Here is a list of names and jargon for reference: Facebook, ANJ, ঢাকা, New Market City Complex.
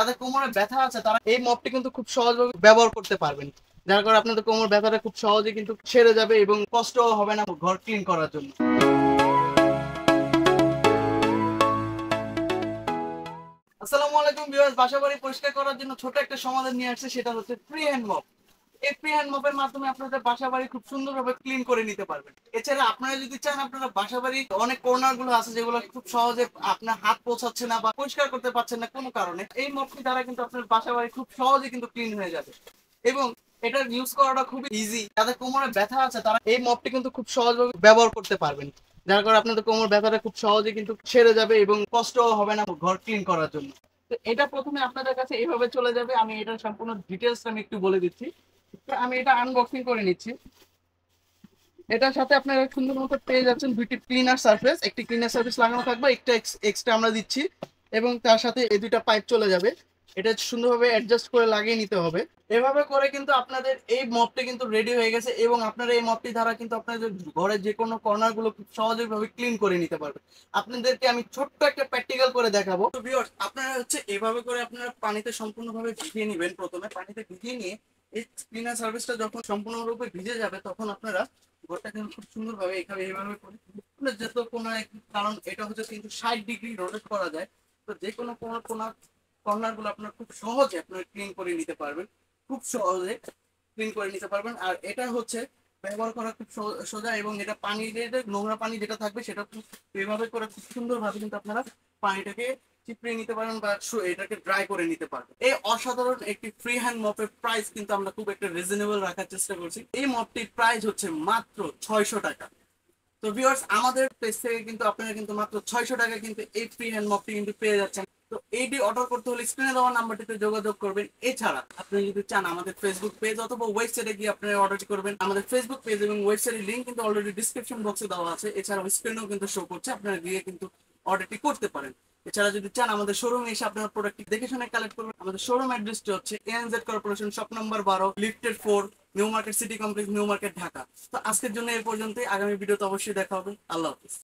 যাদের কোমরে ব্যথা আছে তারা এই মপটি কিন্তু খুব সহজভাবে ব্যবহার করতে পারবেন, যার কারণে আপনাদের কোমর ব্যথাটা খুব সহজে কিন্তু সেরে যাবে এবং কষ্টও হবে না ঘর ক্লিন করার জন্য। আসসালামু আলাইকুম ভিউয়ার্স, বাসা বাড়ি পরিষ্কার করার জন্য ছোট একটা সমাধান নিয়ে আসছে, সেটা হচ্ছে ফ্রি হ্যান্ড মপ। এই ফ্রি হ্যান্ড মপের মাধ্যমে আপনাদের বাসা বাড়ি খুব সুন্দরভাবে ক্লিন করে নিতে পারবেন। এছাড়া আপনারা যদি চান আপনারা বাসা বাড়ির অনেক কর্নার গুলো আছে যেগুলো খুব সহজে আপনার হাত পৌঁছাচ্ছে না বা পরিষ্কার করতে পারছেন না কোনো কারণে, এই মপটি দ্বারা কিন্তু আপনার বাসা বাড়ি খুব সহজে কিন্তু ক্লিন হয়ে যাবে এবং এটার ইউজ করাটা খুবই ইজি। যাদের কোমরে ব্যথা আছে তারা এই মপটি কিন্তু খুব সহজভাবে ব্যবহার করতে পারবেন, যার কারণে আপনাদের কোমর ব্যথাটা খুব সহজে কিন্তু সেরে যাবে এবং কষ্টও হবে না ঘর ক্লিন করার জন্য। তো এটা প্রথমে আপনাদের কাছে এইভাবে চলে যাবে। আমি এটার সম্পূর্ণ ডিটেলস আমি একটু বলে দিচ্ছি। আমি এটা আনবক্সিং করে নিচ্ছি। এটার সাথে আপনারা সুন্দর মতো পেয়ে যাচ্ছেন দুইটি ক্লিনার সারফেস, একটি ক্লিনার সারফেস লাগানো থাকবে, একটা এক্সট্রা আমরা দিচ্ছি এবং তার সাথে এই দুইটা পাইপ চলে যাবে। এটা সুন্দরভাবে অ্যাডজাস্ট করে লাগিয়ে নিতে হবে। এভাবে করে কিন্তু আপনাদের এই মপটি কিন্তু রেডি হয়ে গেছে এবং আপনারা এই মপটি দ্বারা কিন্তু আপনাদের ঘরের যে কোনো কর্নারগুলো খুব সহজভাবে ক্লিন করে নিতে পারবেন। আপনাদেরকে আমি ছোট্ট একটা প্র্যাকটিক্যাল করে দেখাবো। তো ভিউয়ার্স, আপনারা হচ্ছে এভাবে করে আপনারা পানিতে সম্পূর্ণভাবে ভিজিয়ে নেবেন। প্রথমে পানিতে ভিজিয়ে নিয়ে এই ক্লিনার সার্ভিসটা যখন সম্পূর্ণরূপে ভিজে যাবে তখন আপনারা ঘরটা কিন্তু খুব সুন্দরভাবে এইভাবে এইভাবে করে যত কোনো, কারণ এটা হচ্ছে 360 ডিগ্রি রোটেট করা যায়, তো যে কোনো কর্নারগুলো আপনারা খুব সহজে আপনারা ক্লিন করে নিতে পারবেন, খুব সহজে ক্লিন করে নিতে পারবেন। আর এটা হচ্ছে ব্যবহার করা খুব সোজা এবং এটা পানি, নোংরা পানি যেটা থাকবে সেটা এভাবে করে খুব সুন্দরভাবে কিন্তু আপনারা পানিটাকে চিপড়ে নিতে পারবেন বা এটাকে ড্রাই করে নিতে পারবেন। এই অসাধারণ একটি ফ্রি হ্যান্ড মপের প্রাইস কিন্তু আমরা খুব একটা রিজনেবল রাখার চেষ্টা করছি। এই মপটির প্রাইস হচ্ছে মাত্র 600 টাকা। তো ভিউয়ার্স, আমাদের পেজ থেকে কিন্তু আপনারা কিন্তু মাত্র 600 টাকা কিন্তু এই ফ্রি হ্যান্ড মপটি কিন্তু পেয়ে যাচ্ছেন। তো এইটি অর্ডার করতে হলে স্ক্রিনে দেওয়া নাম্বারটিতে যোগাযোগ করবেন। এছাড়া আপনি যদি চান আমাদের ফেসবুক পেজ অথবা ওয়েবসাইটে গিয়ে আপনারা অর্ডার করবেন। আমাদের ফেসবুক পেজ এবং ওয়েবসাইটের লিঙ্ক কিন্তু অলরেডি ডিসক্রিপশন বক্সে দেওয়া আছে, এছাড়াও স্ক্রিনেও কিন্তু শো করছে, আপনারা গিয়ে কিন্তু অর্ডারটি করতে পারেন। এছাড়া যদি চান আমাদের শোরুমে এসে আপনারা প্রোডাক্টটি দেখে শুনে কালেক্ট করবেন। আমাদের শোরুম অ্যাড্রেসটি হচ্ছে ANJ corporation, shop number 12, lifted 4, new market city complex, new market, ঢাকা। তো আজকের জন্য এই পর্যন্তই। আগামী ভিডিওতে অবশ্যই দেখা হবে। আল্লাহ হাফেজ।